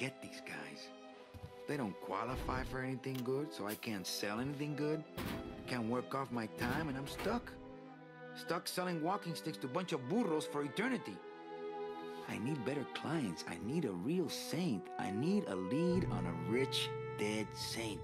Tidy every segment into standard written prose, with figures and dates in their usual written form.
get these guys. They don't qualify for anything good, so I can't sell anything good. Can't work off my time, and I'm stuck. Stuck selling walking sticks to a bunch of burros for eternity. I need better clients. I need a real saint. I need a lead on a rich, dead saint.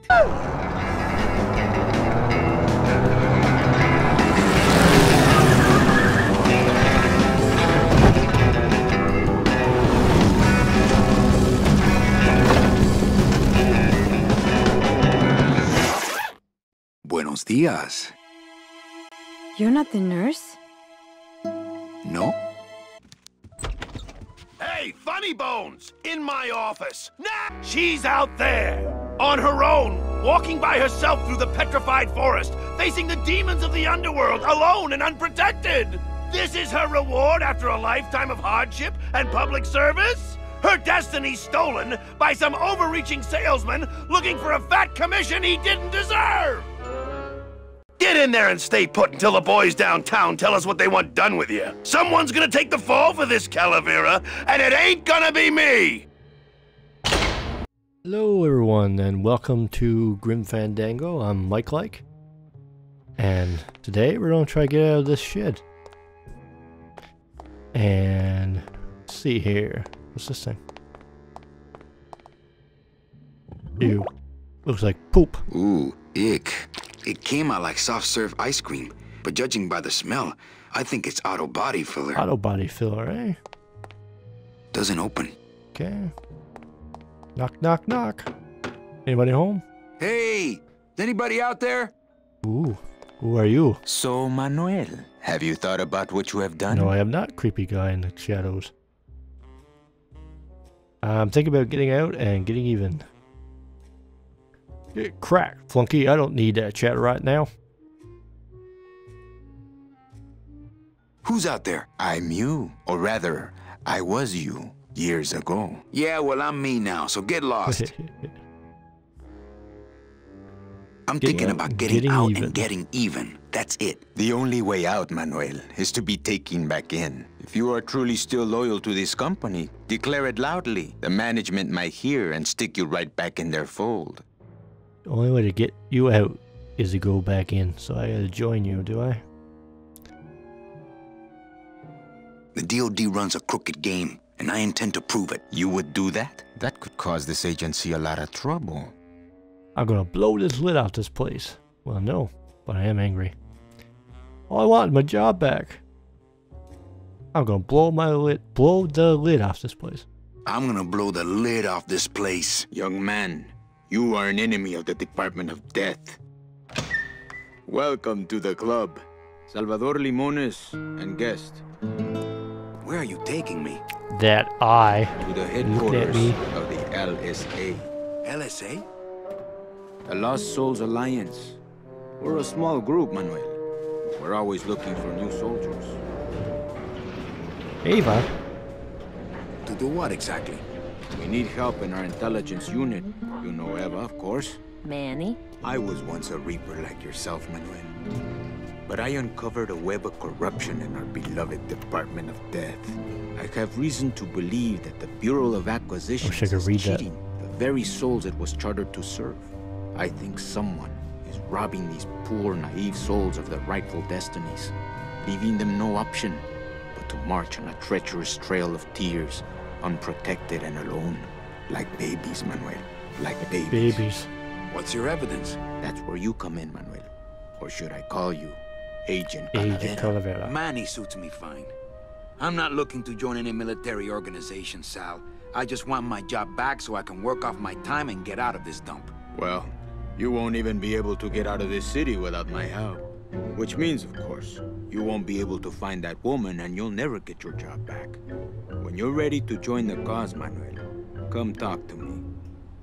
Buenos días. You're not the nurse? No. Hey, Funny Bones! In my office! Now! She's out there! On her own! Walking by herself through the petrified forest, facing the demons of the underworld, alone and unprotected! This is her reward after a lifetime of hardship and public service? Her destiny stolen by some overreaching salesman looking for a fat commission he didn't deserve! Get in there and stay put until the boys downtown tell us what they want done with you. Someone's gonna take the fall for this, Calavera, and it ain't gonna be me! Hello everyone, and welcome to Grim Fandango. I'm Mike Like, and today we're gonna try to get out of this shed. And let's see here. What's this thing? Ew. Looks like poop. Ooh, ick. It came out like soft-serve ice cream, but judging by the smell, I think it's auto body filler. Auto body filler, eh? Doesn't open. Okay. Knock, knock, knock. Anybody home? Hey! Is anybody out there? Ooh. Who are you? So, Manuel, have you thought about what you have done? No, I am not creepy guy in the shadows. I'm thinking about getting out and getting even. Get cracked, flunky. I don't need that chat right now. Who's out there? I'm you. Or rather, I was you years ago. Yeah, well, I'm me now, so get lost. I'm thinking about getting out and getting even. That's it. The only way out, Manuel, is to be taken back in. If you are truly still loyal to this company, declare it loudly. The management might hear and stick you right back in their fold. The only way to get you out is to go back in, so I gotta join you, do I? The DOD runs a crooked game, and I intend to prove it. You would do that? That could cause this agency a lot of trouble. I'm gonna blow this lid off this place. Well, no, but I am angry. All I want is my job back. I'm gonna blow the lid off this place. I'm gonna blow the lid off this place. Young man. You are an enemy of the Department of Death. Welcome to the club. Salvador Limones and guest. Where are you taking me? That I. To the headquarters of the LSA. LSA? The Lost Souls Alliance. We're a small group, Manuel. We're always looking for new soldiers. Ava? To do what exactly? We need help in our intelligence unit. You know Eva, of course. Manny? I was once a reaper like yourself, Manuel. But I uncovered a web of corruption in our beloved Department of Death. I have reason to believe that the Bureau of Acquisitions is cheating the very souls it was chartered to serve. I think someone is robbing these poor, naive souls of their rightful destinies, leaving them no option but to march on a treacherous trail of tears, unprotected and alone, like babies, Manuel. Like babies. What's your evidence? That's where you come in, Manuel. Or should I call you Agent Calavera? Agent Calavera. Manny suits me fine. I'm not looking to join any military organization, Sal. I just want my job back so I can work off my time and get out of this dump. Well, you won't even be able to get out of this city without my help. Which means, of course, you won't be able to find that woman and you'll never get your job back. When you're ready to join the cause, Manuel, come talk to me.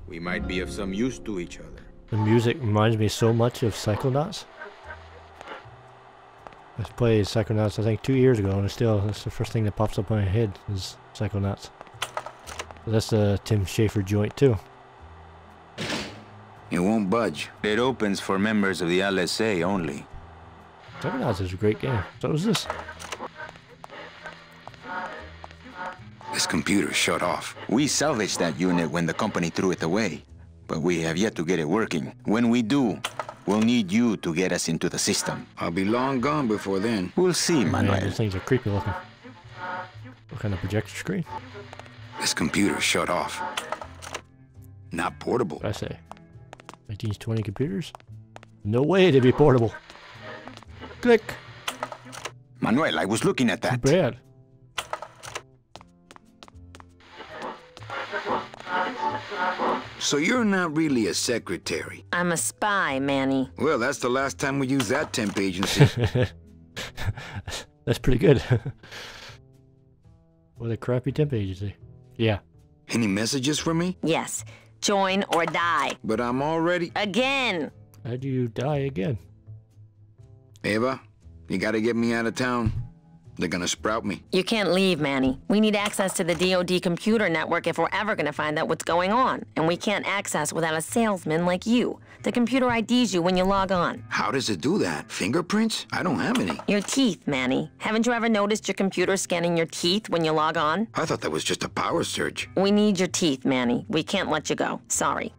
We might be of some use to each other. The music reminds me so much of Psychonauts. I played Psychonauts, I think, 2 years ago, and that's the first thing that pops up in my head is Psychonauts. That's the Tim Schafer joint, too. It won't budge. It opens for members of the LSA only. Psychonauts is a great game. So is this. This computer shut off. We salvaged that unit when the company threw it away, but we have yet to get it working. When we do, we'll need you to get us into the system. I'll be long gone before then. We'll see, Manuel. Man, those things are creepy looking. Look on the projector screen. This computer shut off. Not portable. What I say? 1920 computers? No way to be portable. Click. Manuel, I was looking at that. Too bad. So you're not really a secretary. I'm a spy, Manny. Well, that's the last time we used that temp agency. That's pretty good. What a crappy temp agency. Yeah. Any messages for me? Yes. Join or die. But I'm already... Again! How do you die again? Eva, you gotta get me out of town. They're gonna sprout me. You can't leave, Manny. We need access to the DoD computer network if we're ever gonna find out what's going on. And we can't access without a salesman like you. The computer IDs you when you log on. How does it do that? Fingerprints? I don't have any. Your teeth, Manny. Haven't you ever noticed your computer scanning your teeth when you log on? I thought that was just a power surge. We need your teeth, Manny. We can't let you go. Sorry.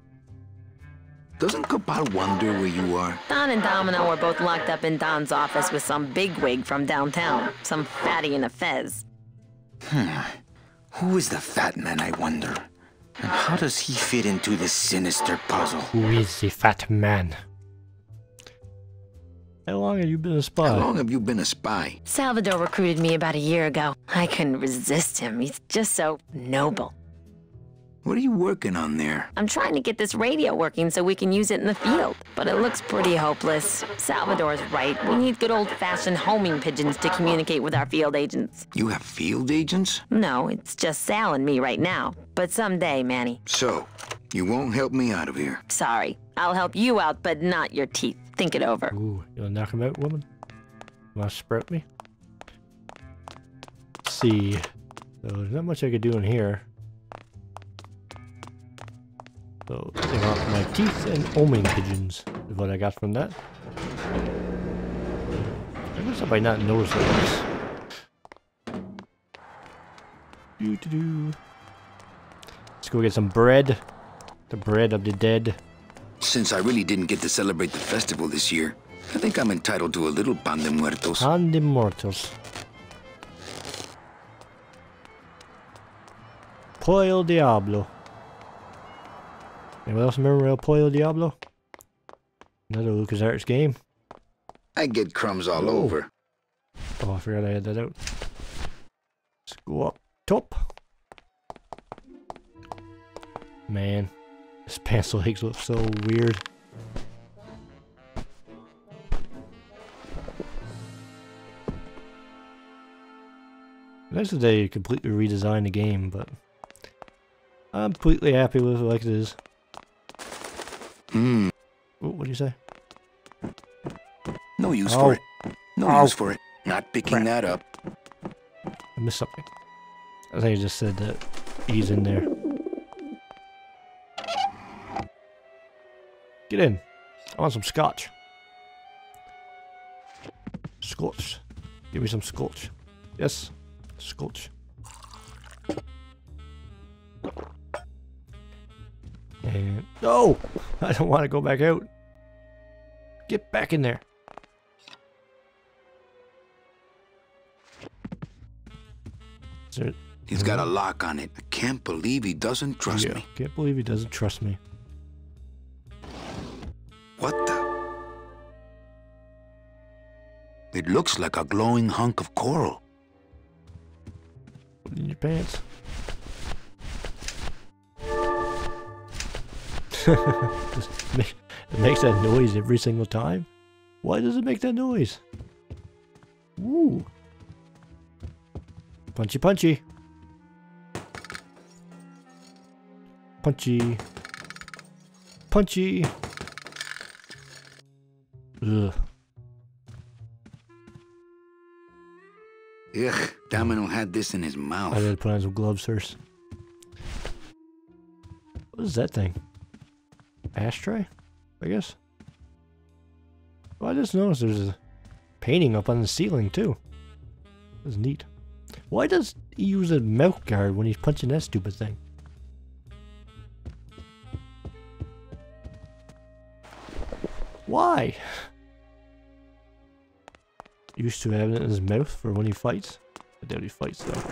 Doesn't Cabal wonder where you are? Don and Domino are both locked up in Don's office with some bigwig from downtown. Some fatty in a fez. Who is the fat man, I wonder? And how does he fit into this sinister puzzle? Who is the fat man? How long have you been a spy? How long have you been a spy? Salvador recruited me about a year ago. I couldn't resist him. He's just so noble. What are you working on there? I'm trying to get this radio working so we can use it in the field, but it looks pretty hopeless. Salvador's right. We need good old-fashioned homing pigeons to communicate with our field agents. You have field agents? No, it's just Sal and me right now, but someday, Manny. So, you won't help me out of here? Sorry. I'll help you out, but not your teeth. Think it over. Ooh, you'll knock him out, woman? You want to sprout me? Let's see. So there's not much I could do in here. So, they got my teeth and homing pigeons, is what I got from that. I guess I might not notice this. Let's go get some bread. The bread of the dead. Since I really didn't get to celebrate the festival this year, I think I'm entitled to a little pan de muertos. Pan de muertos. Pollo Diablo. Anyone else remember El Pollo Diablo? Another LucasArts game. I get crumbs all over. Oh, I forgot I had that out. Let's go up top. Man, this pencil legs look so weird. Nice that they completely redesigned the game, but I'm completely happy with it like it is. Oh, what do you say? No use for it. No use for it. Not picking that up. I missed something. I think I just said that he's in there. Get in. I want some scotch. Scotch. Give me some scotch. Yes. Scotch. And no! I don't want to go back out. Get back in there. He's got a lock on it. I can't believe he doesn't trust me. Can't believe he doesn't trust me. What the? It looks like a glowing hunk of coral. Put it in your pants. It makes that noise every single time. Why does it make that noise? Woo! Punchy, punchy, punchy, punchy. Ugh. Ugh! Domino had this in his mouth. I gotta put on some gloves first. What is that thing? Ashtray, I guess. Well, I just noticed there's a painting up on the ceiling too. That's neat. Why does he use a milk guard when he's punching that stupid thing? Why? Used to having it in his mouth for when he fights. I doubt he fights though.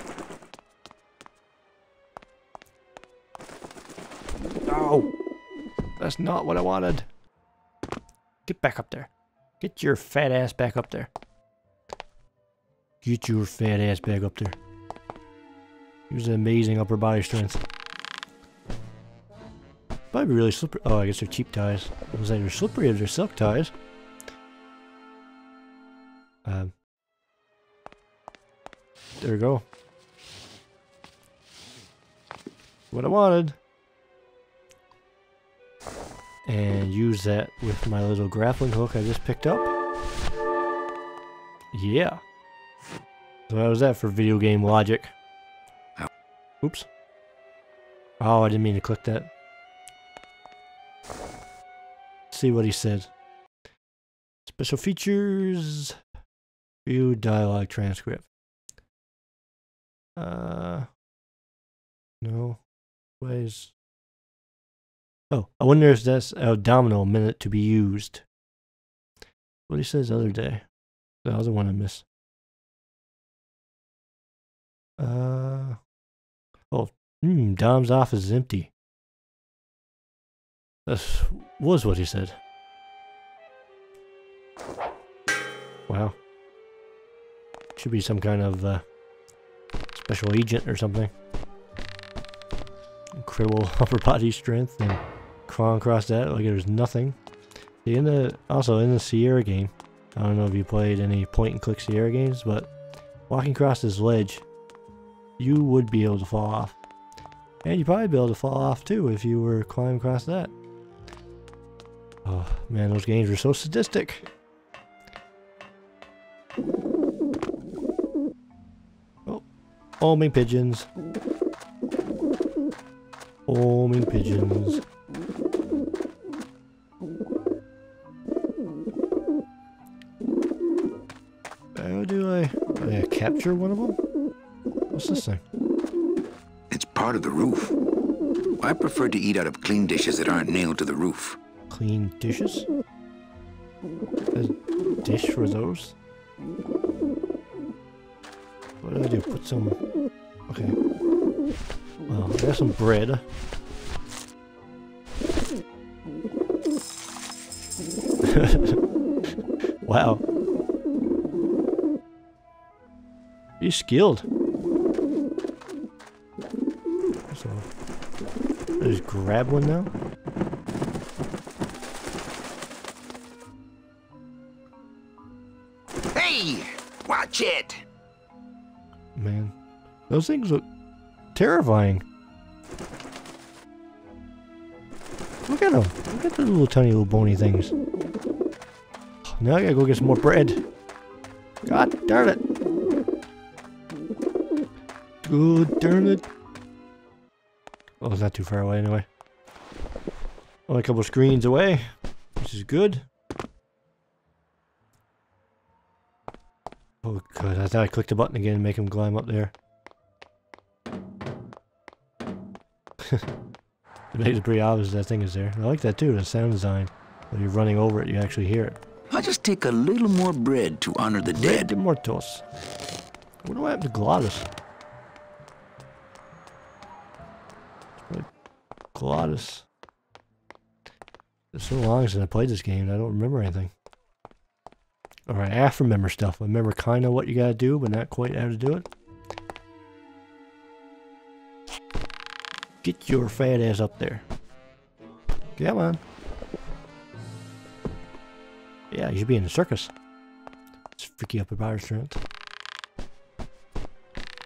No! That's not what I wanted. Get back up there. Get your fat ass back up there. Get your fat ass back up there. He was an amazing upper body strength. Probably really slippery. Oh, I guess they're cheap ties. I was like, they're slippery if they're silk ties. There we go. What I wanted. And use that with my little grappling hook I just picked up. Yeah. So that was that for video game logic. Oops. Oh, I didn't mean to click that. Let's see what he said. Special features. View dialogue transcript. No. Ways. Oh, I wonder if that's abdominal minute to be used. What he says the other day. The other one I missed. Dom's office is empty. That was what he said. Wow. Should be some kind of special agent or something. Incredible upper body strength and crawl across that like there's nothing. Also in the Sierra game, I don't know if you played any point and click Sierra games, but walking across this ledge, you would be able to fall off. And you'd probably be able to fall off too if you were climbing across that. Oh man, those games were so sadistic. Oh, homing pigeons. Homing pigeons. How do I capture one of them? What's this thing? It's part of the roof. I prefer to eat out of clean dishes that aren't nailed to the roof. Clean dishes? A dish for those? What do I do? Put some... Okay. Well, I got some bread. Wow. He's skilled. So, I just grab one now. Hey! Watch it! Man, those things look terrifying. Look at them. Look at the little tiny little bony things. Now I gotta go get some more bread. God darn it. God darn it. Oh, it's not too far away anyway. Only a couple screens away, which is good. Oh god, I thought I clicked the button again and make him climb up there. It makes it pretty obvious that thing is there. I like that too, the sound design. When you're running over it, you actually hear it. I'll just take a little more bread to honor the dead. De mortos. What do I have to Glottis? Glottis. It's so long since I played this game, I don't remember anything. Alright, I have to remember stuff. I remember kinda what you gotta do, but not quite how to do it. Get your fat ass up there. Come on. Yeah, you should be in the circus. It's freaky upper body strength.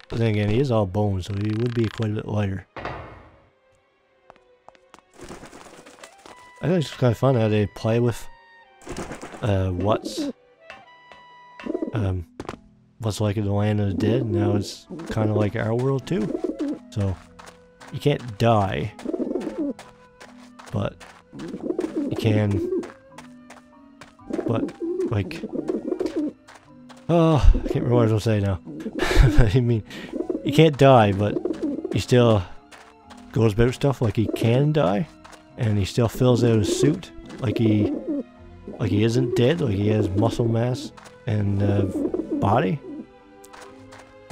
But then again, he is all bone, so he would be quite a bit lighter. I think it's kind of fun how they play with what's like in the land of the dead. Now it's kind of like our world too. So. You can't die, but you can, but, like, oh, I can't remember what I was going to say now. I mean, you can't die, but he still goes about stuff like he can die, and he still fills out his suit like he isn't dead, like he has muscle mass and body.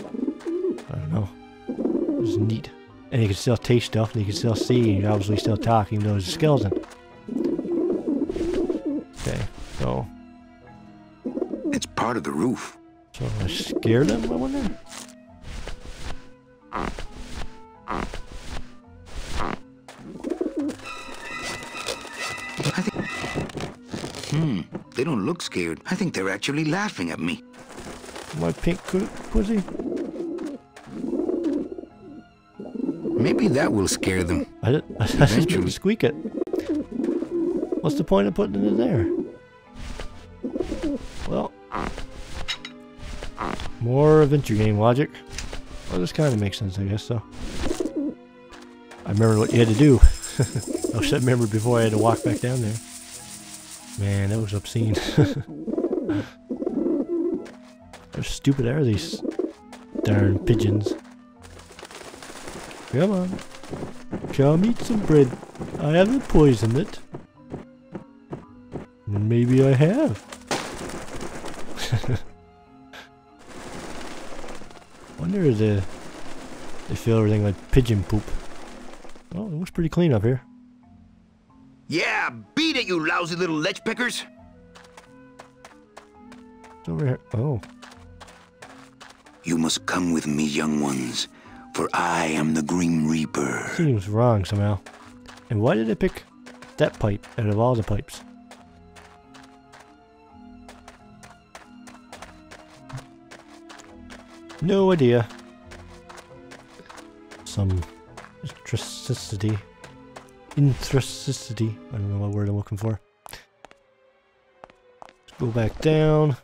I don't know. It's neat. And he can still taste stuff, and he can still see, and he's obviously still talking, even though he's a skeleton. Okay, so... it's part of the roof. So I scared him, I wonder? I think... they don't look scared. I think they're actually laughing at me. My pink pussy? Maybe that will scare them. I just didn't squeak it. What's the point of putting it in there? Well, more adventure game logic. Well, this kind of makes sense, I guess, so. I remember what you had to do. I should remember before I had to walk back down there. Man, that was obscene. How stupid are these darn pigeons? Come on. Come eat some bread. I haven't poisoned it. Maybe I have. Wonder if they feel everything like pigeon poop. Oh, it looks pretty clean up here. Yeah, beat it, you lousy little lech pickers. It's over here. Oh. You must come with me, young ones. For I am the Grim Reaper. Seems wrong somehow. And why did I pick that pipe out of all the pipes? No idea. Some intricity. Intricity. I don't know what word I'm looking for. Let's go back down.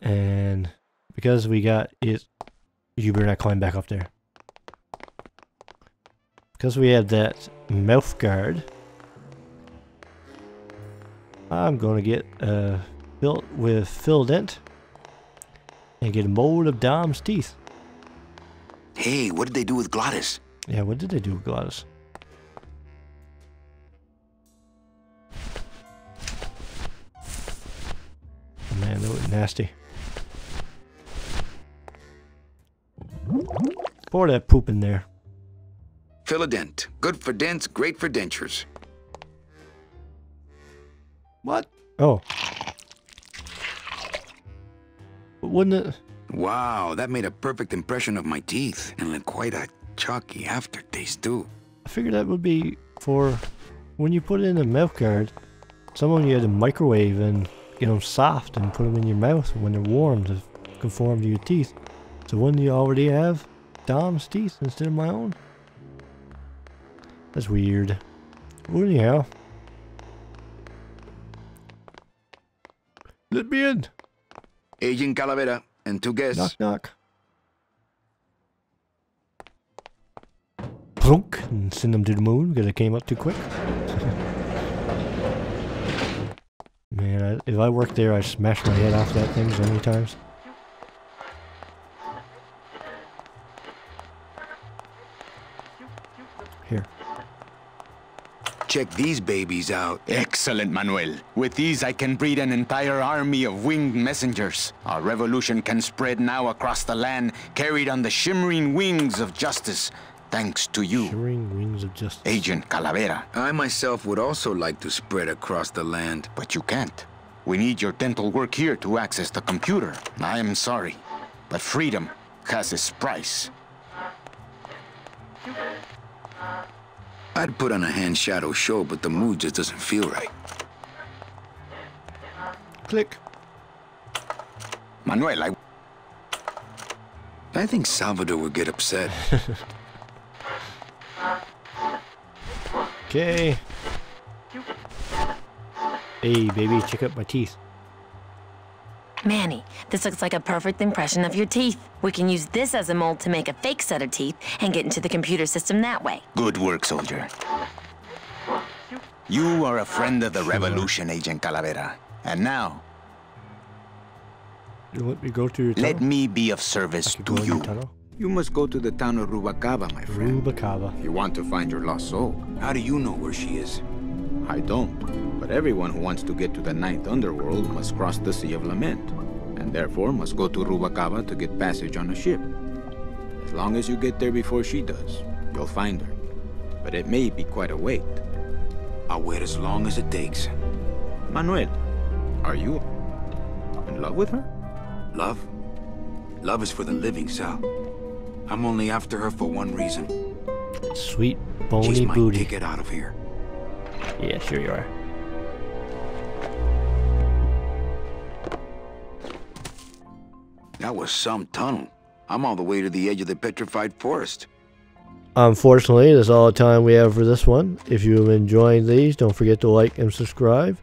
And... because we got it, you better not climb back up there. Because we had that mouth guard, I'm gonna get built with Fildent and get a mold of Dom's teeth. Hey, what did they do with Glottis? Yeah, what did they do with Glottis? Oh, man, that was nasty. Pour that poop in there. Philodent. Good for dents, great for dentures. What? Oh. But wouldn't it? Wow, that made a perfect impression of my teeth and like quite a chalky aftertaste too. I figured that would be for when you put it in a mouth guard, someone you had to microwave and get them soft and put them in your mouth when they're warm to conform to your teeth. So wouldn't you already have Dom's teeth instead of my own? That's weird. Well, anyhow. Let me in. Agent Calavera and two guests. Knock knock. Plunk, and send them to the moon because I came up too quick. Man, if I worked there, I smashed my head off that thing so many times. Here. Check these babies out. Excellent, Manuel. With these I can breed an entire army of winged messengers. Our revolution can spread now across the land, carried on the shimmering wings of justice, thanks to you. Shimmering wings of justice. Agent Calavera. I myself would also like to spread across the land. But you can't. We need your dental work here to access the computer. I am sorry, but freedom has its price. I'd put on a hand shadow show, but the mood just doesn't feel right. Click. Manuel, I think Salvador would get upset. Okay. Hey, baby, check out my teeth. Manny, this looks like a perfect impression of your teeth. We can use this as a mold to make a fake set of teeth and get into the computer system that way. Good work, soldier. You are a friend of the revolution, Agent Calavera. And now, You let me go to your tunnel? Let me be of service to you. You must go to the town of Rubacava, my friend. Rubacava. If you want to find your lost soul. How do you know where she is? I don't. But everyone who wants to get to the ninth underworld must cross the Sea of Lament, and therefore must go to Rubacava to get passage on a ship. As long as you get there before she does, you'll find her. But it may be quite a wait. I'll wait as long as it takes. Manuel, are you in love with her? Love? Love is for the living, Sal. I'm only after her for one reason. Sweet bony She's my booty. Ticket out of here. Yeah, sure you are. That was some tunnel. I'm all the way to the edge of the petrified forest. Unfortunately, that's all the time we have for this one. If you've been enjoying these, don't forget to like and subscribe.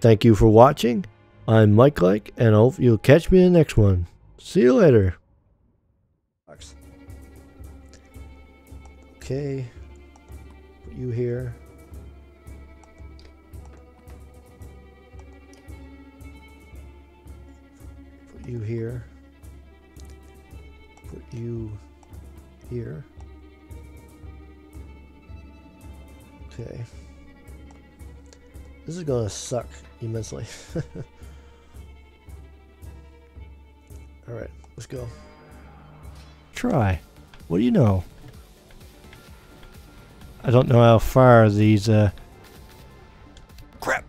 Thank you for watching. I'm Mike Like, and I hope you'll catch me in the next one. See you later. Okay. Put you here. Put you here. Put you here. Okay. This is gonna suck immensely. Alright, let's go. Try. What do you know? I don't know how far these crap.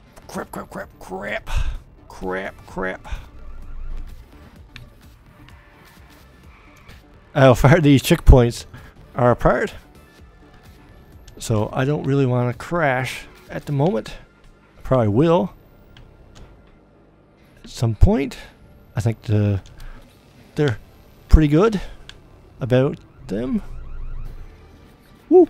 How far these checkpoints are apart. So I don't really want to crash at the moment. I probably will at some point. I think they're pretty good about them. Woo!